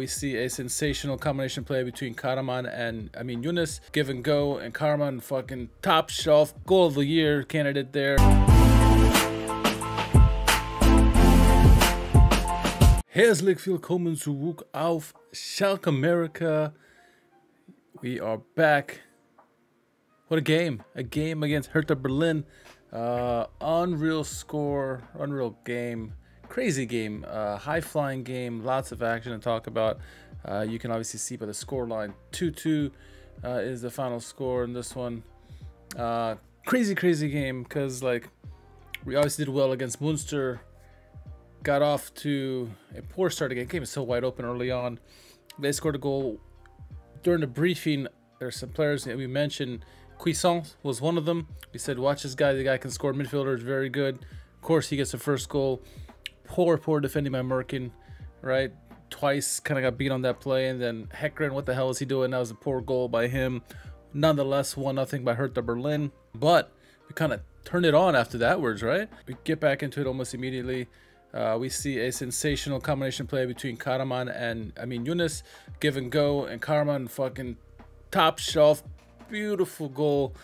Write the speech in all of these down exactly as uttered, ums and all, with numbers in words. we see a sensational combination play between Karaman and, I mean, Yunus. Give and go, and Karaman fucking top shelf goal of the year candidate there. Herzlich willkommen zurück auf Schalke America. We are back. What a game. A game against Hertha Berlin. Uh, unreal score, unreal game. Crazy game, uh, high-flying game, lots of action to talk about. Uh, you can obviously see by the score line, two two uh, is the final score in this one. Uh, crazy, crazy game, because like we obviously did well against Munster, got off to a poor start again. Game is so wide open early on. They scored a goal during the briefing. There's some players that we mentioned. Cuisance was one of them. We said, watch this guy. The guy can score. Midfielder is very good. Of course, he gets the first goal. Poor, poor defending by Merkin, right? Twice kind of got beat on that play. And then Heckeren, what the hell is he doing? That was a poor goal by him. Nonetheless, one nothing by Hertha Berlin. But we kind of turned it on after that words, right? We get back into it almost immediately. Uh, we see a sensational combination play between Karaman and, I mean, Yunus. Give and go. And Karaman fucking top shelf. Beautiful goal.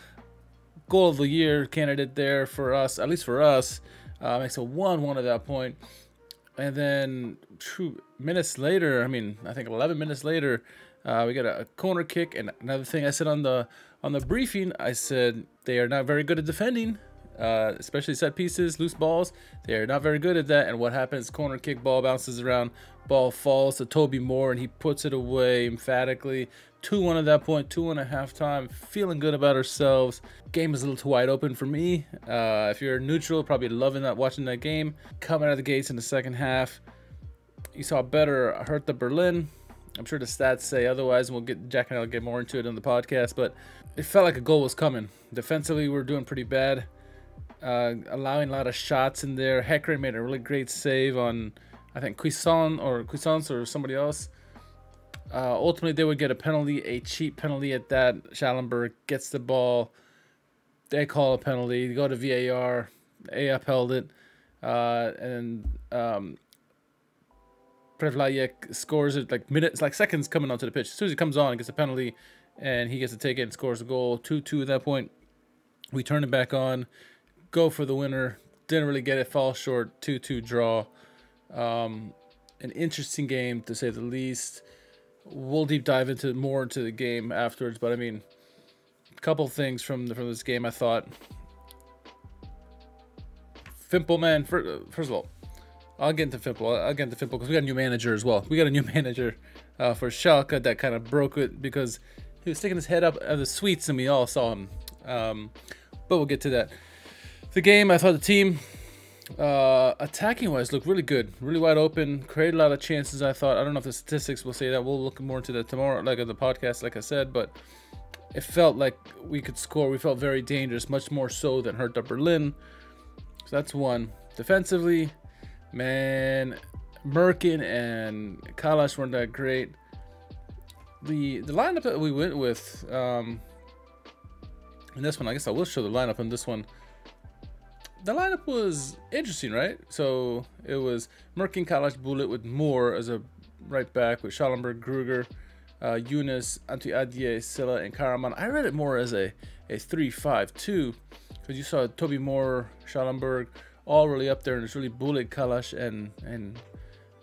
Goal of the year candidate there for us, at least for us. Uh, makes a one one at that point. And then two minutes later, I mean, I think eleven minutes later, uh, we got a, a corner kick. And another thing I said on the on the briefing, I said they are not very good at defending, uh, especially set pieces, loose balls. They are not very good at that. And what happens? Corner kick, ball bounces around, ball falls to Toby Mohr, and he puts it away emphatically. two one at that point, two one at halftime. Feeling good about ourselves. Game is a little too wide open for me. Uh, if you're neutral, probably loving that, watching that game. Coming out of the gates in the second half, you saw better Hertha Berlin. I'm sure the stats say otherwise, and we'll get Jack and I'll get more into it on the podcast. But it felt like a goal was coming. Defensively, we were doing pretty bad, uh, allowing a lot of shots in there. Hecker made a really great save on, I think, Cuisant or Cuisance or somebody else. Uh, ultimately, they would get a penalty, a cheap penalty at that. Schallenberg gets the ball. They call a penalty. They go to V A R. They upheld it. Uh, and um, Prevlajek scores it like minutes, like seconds coming onto the pitch. As soon as he comes on, he gets a penalty, and he gets to take it and scores a goal. two two at that point. We turn it back on. Go for the winner. Didn't really get it. Fall short. two two draw. Um, an interesting game, to say the least. We'll deep dive into more into the game afterwards, but I mean, a couple things from the, from this game. I thought Fimpel, man. First of all, I'll get into Fimpel. I'll get into Fimpel because we got a new manager as well. We got a new manager uh, for Schalke that kind of broke it because he was sticking his head up at the sweets, and we all saw him. Um, but we'll get to that. The game. I thought the team, uh attacking wise, looked really good, really wide open, created a lot of chances. I thought, I don't know if the statistics will say that, we'll look more into that tomorrow, like on the podcast, like I said, but it felt like we could score. We felt very dangerous, much more so than Hertha Berlin. So that's one. Defensively, man, Merkin and Kalash weren't that great. The the lineup that we went with um in this one, I guess I will show the lineup in this one. The lineup was interesting, right? So it was Merkin, Kalash, Bullet with Mohr as a right back, with Schallenberg, Kruger, uh, Yunus, Antwi-Adjei, Silla, and Karaman. I read it more as a three five two because you saw Toby Mohr, Schallenberg, all really up there, and it's really Bullet, Kalash, and and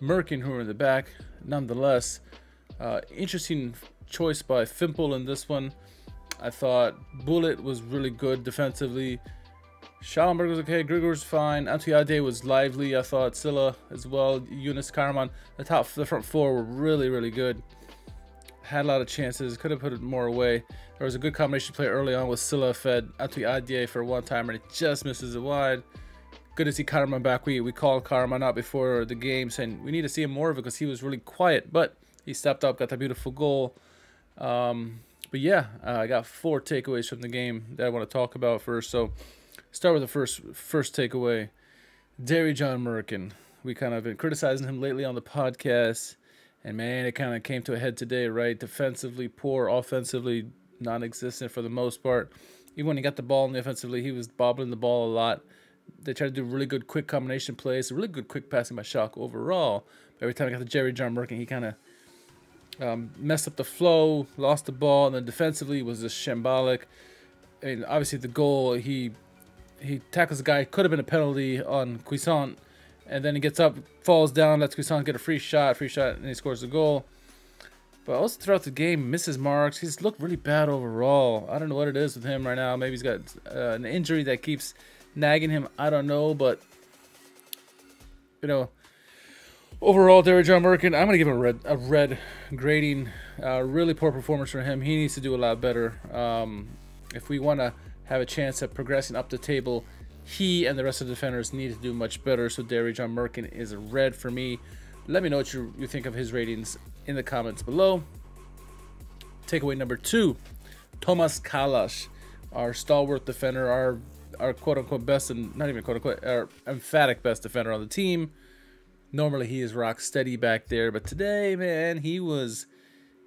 Merkin who were in the back. Nonetheless, uh, interesting choice by Fimpel in this one. I thought Bullet was really good defensively. Schallenberg was okay, Kruger was fine, Antwi-Adjei was lively, I thought, Silla as well, Yunus, Karaman, the top, the front four were really, really good. Had a lot of chances, could have put it more away. There was a good combination play early on with Silla fed Antwi-Adjei for one timer, and it just misses it wide. Good to see Karaman back. We, we called Karaman out before the game, saying we need to see him more of it because he was really quiet, but he stepped up, got that beautiful goal. Um, but yeah, uh, I got four takeaways from the game that I want to talk about first. So start with the first first takeaway. Derry John Merkin. We kind of been criticizing him lately on the podcast. And, man, it kind of came to a head today, right? Defensively poor, offensively non-existent for the most part. Even when he got the ball in the offensively, he was bobbling the ball a lot. They tried to do really good quick combination plays, really good quick passing by Schalke overall. But every time I got to Derry John Merkin, he kind of Um, messed up the flow, lost the ball, and then defensively was just shambolic. And obviously the goal, he he tackles the guy, could have been a penalty on Cuisant, and then he gets up, falls down, lets Cuisant get a free shot, free shot, and he scores the goal. But also throughout the game, misses marks. He's looked really bad overall. I don't know what it is with him right now. Maybe he's got uh, an injury that keeps nagging him. I don't know, but you know, overall, Derek John Merkin, I'm gonna give him a red, a red grading. Uh, really poor performance from him. He needs to do a lot better um, if we want to have a chance at progressing up the table. He and the rest of the defenders need to do much better. So Derek John Merkin is a red for me. Let me know what you, you think of his ratings in the comments below. Takeaway number two, Tomáš Kalas, our stalwart defender, our our quote-unquote best, and not even quote-unquote, our emphatic best defender on the team. Normally he is rock steady back there, but today, man, he was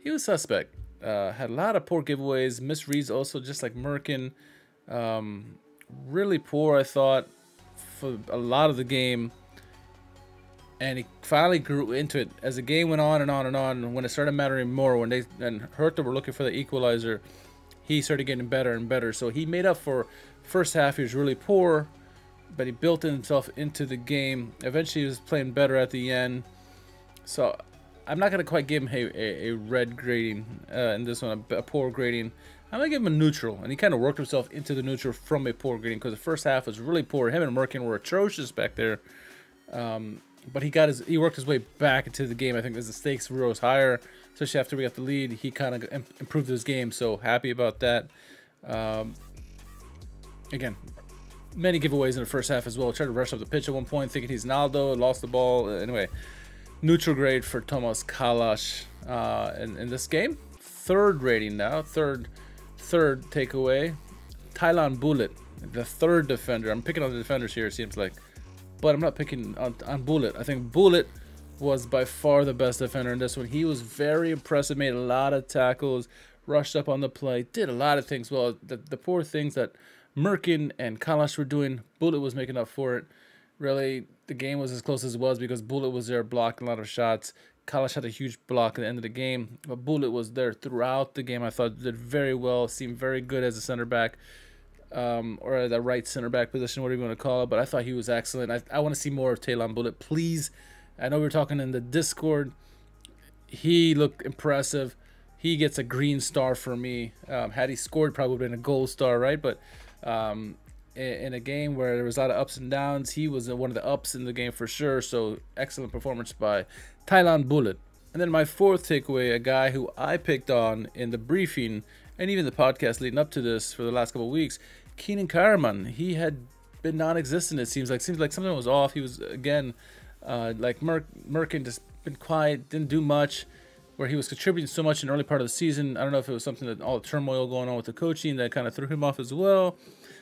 he was suspect. Uh, had a lot of poor giveaways, misreads also, just like Merkin. Um, really poor, I thought, for a lot of the game. And he finally grew into it as the game went on and on and on. And when it started mattering more, when they and Hertha were looking for the equalizer, he started getting better and better. So he made up for first half. He was really poor, but he built himself into the game. Eventually, he was playing better at the end. So I'm not gonna quite give him a, a, a red grading uh, in this one, a, a poor grading. I'm gonna give him a neutral, and he kind of worked himself into the neutral from a poor grading because the first half was really poor. Him and Merkin were atrocious back there. Um, But he got his, he worked his way back into the game. I think as the stakes rose higher, especially after we got the lead, he kind of improved his game. So happy about that. Um, again, many giveaways in the first half as well. Tried to rush up the pitch at one point, thinking he's Naldo, lost the ball. Anyway, neutral grade for Tomáš Kalas uh, in, in this game. Third rating now, third, third takeaway. Thailand Bullet, the third defender. I'm picking on the defenders here, it seems like. But I'm not picking on, on Bullet. I think Bullet was by far the best defender in this one. He was very impressive, made a lot of tackles, rushed up on the play, did a lot of things well. The, the poor things that Merkin and Kalash were doing, Bullet was making up for it. Really, the game was as close as it was because Bullet was there blocking a lot of shots. Kalash had a huge block at the end of the game, but Bullet was there throughout the game. I thought did very well, seemed very good as a center back. Um, or the right center back position, whatever you want to call it, but I thought he was excellent. I, I want to see more of Thailand Bullet, please. I know we were talking in the Discord. He looked impressive. He gets a green star for me. Um, had he scored, probably been a gold star, right? But um, in, in a game where there was a lot of ups and downs, he was one of the ups in the game for sure. So excellent performance by Thailand Bullet. And then my fourth takeaway, a guy who I picked on in the briefing and even the podcast leading up to this for the last couple of weeks, Keenan Karaman. He had been non-existent, it seems like. Seems like something was off. He was, again, uh, like Merk, Merkin, just been quiet, didn't do much, where he was contributing so much in the early part of the season. I don't know if it was something that all the turmoil going on with the coaching that kind of threw him off as well.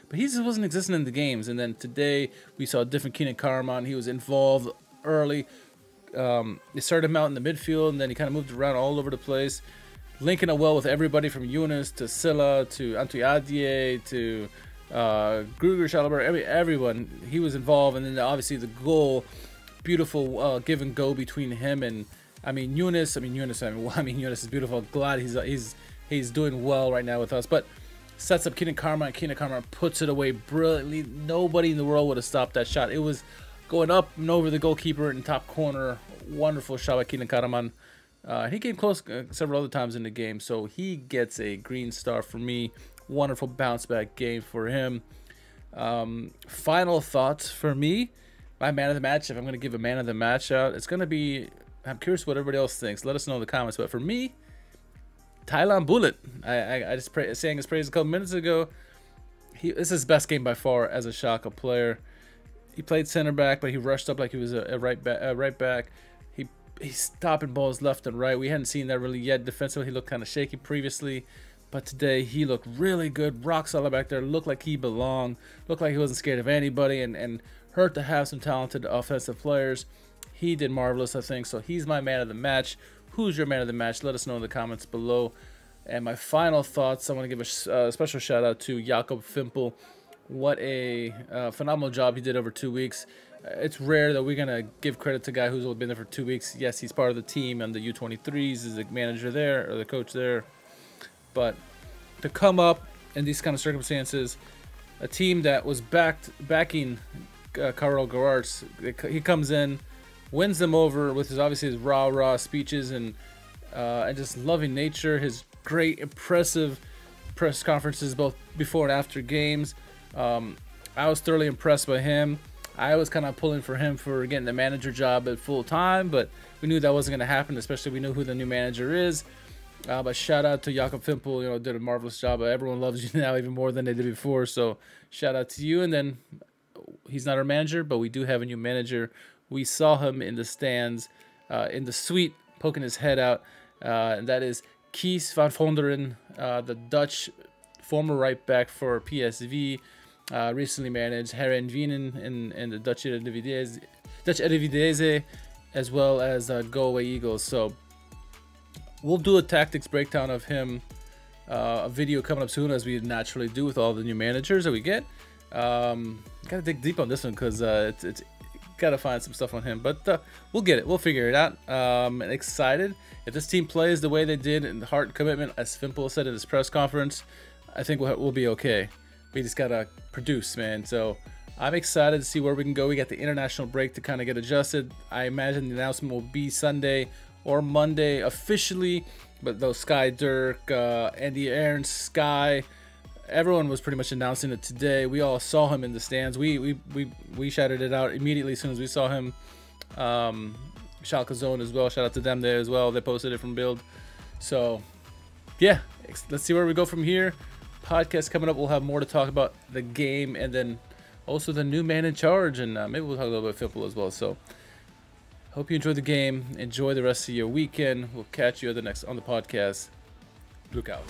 But he just wasn't existing in the games. And then today, we saw a different Keenan Karaman. He was involved early. Um, they started him out in the midfield, and then he kind of moved around all over the place. Linking it well with everybody from Yunus to Silla to Antwi-Adjei to uh, Kruger, Schallenberg, every, everyone. He was involved. And then obviously the goal, beautiful uh, give and go between him and, I mean, Yunus. I mean, Yunus, I mean, well, I mean Yunus is beautiful. I'm glad he's, he's, he's doing well right now with us. But sets up Keenan Karaman. Keenan Karaman puts it away brilliantly. Nobody in the world would have stopped that shot. It was going up and over the goalkeeper in top corner. Wonderful shot by Keenan Karaman. Uh, he came close uh, several other times in the game, so he gets a green star for me. Wonderful bounce back game for him. Um, final thoughts for me, my man of the match. If I'm going to give a man of the match out, it's going to be, I'm curious what everybody else thinks. Let us know in the comments. But for me, Thailand Bullet. I, I, I just pray, sang his praise a couple minutes ago. He, this is his best game by far as a Schalke player. He played center back, but he rushed up like he was a, a right back. A right back. He's stopping balls left and right. We hadn't seen that really yet. Defensively, he looked kind of shaky previously, but today he looked really good. Rock solid back there. Looked like he belonged. Looked like he wasn't scared of anybody. And and Hertha have some talented offensive players. He did marvelous, I think. So he's my man of the match. Who's your man of the match? Let us know in the comments below. And my final thoughts. I want to give a uh, special shout out to Jakob Fimpel. What a uh, phenomenal job he did over two weeks. it's rare that we're going to give credit to a guy who's only been there for two weeks. Yes, he's part of the team and the U twenty-threes, is the manager there or the coach there. But to come up in these kind of circumstances, a team that was backed backing uh, Carl Garz, he comes in, wins them over with his obviously his rah rah speeches and uh, and just loving nature, his great impressive press conferences both before and after games. Um, I was thoroughly impressed by him. I was kind of pulling for him for getting the manager job at full time, but we knew that wasn't going to happen. Especially we knew who the new manager is. Uh, but shout out to Jakob Fimpel, you know, did a marvelous job. Everyone loves you now even more than they did before. So shout out to you. And then he's not our manager, but we do have a new manager. We saw him in the stands, uh, in the suite, poking his head out. Uh, and that is Kees van Wonderen, uh, the Dutch former right back for P S V. Uh, recently managed Heerenveen in, in the Dutch Eredivisie, Dutch Eredivisie, as well as uh, Galway Eagles. So we'll do a tactics breakdown of him, uh, a video coming up soon, as we naturally do with all the new managers that we get. Um, gotta dig deep on this one because uh, it's, it's gotta find some stuff on him, but uh, we'll get it, we'll figure it out. Um, and excited if this team plays the way they did in the heart and commitment, as Fimpel said in his press conference. I think we'll, we'll be okay. We just gotta produce, man. So I'm excited to see where we can go. We got the international break to kind of get adjusted. I imagine the announcement will be Sunday or Monday officially, but though Sky Dirk, uh, Andy Aaron, Sky, everyone was pretty much announcing it today. We all saw him in the stands. We we we, we shouted it out immediately as soon as we saw him. Um, Schalke Zone as well. Shout out to them there as well. They posted it from Build. So yeah, let's see where we go from here. Podcast coming up, we'll have more to talk about the game and then also the new man in charge, and uh, maybe we'll talk a little bit about football as well. So hope you enjoyed the game, enjoy the rest of your weekend. We'll catch you at the next on the podcast. Look out.